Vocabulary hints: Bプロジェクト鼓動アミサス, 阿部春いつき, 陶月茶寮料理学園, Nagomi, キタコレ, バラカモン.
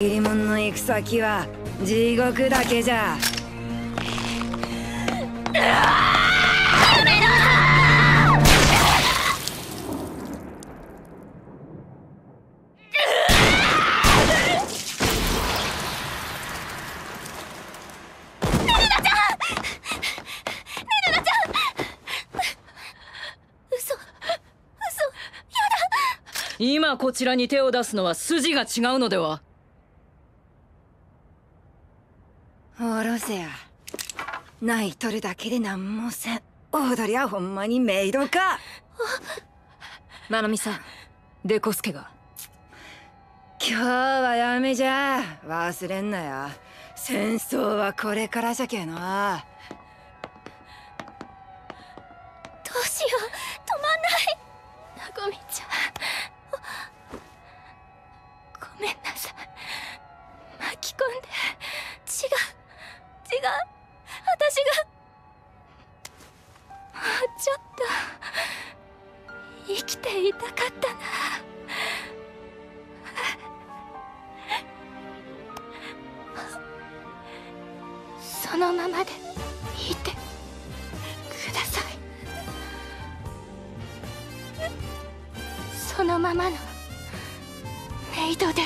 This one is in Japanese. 入りもんの行く先は地獄だけじゃ。今こちらに手を出すのは筋が違うのでは？おろせや。ないとるだけでなんもせん。踊りはほんまにメイドか。ナナミさん、デコスケが。今日はやめじゃ。忘れんなや。戦争はこれからじゃけえな。どうしよう、止まんない。ナゴミちゃん、ごめんなさい。巻き込んで。違う、私がもうちょっと生きていたかったな。そのままでいてください。そのままのメイドで。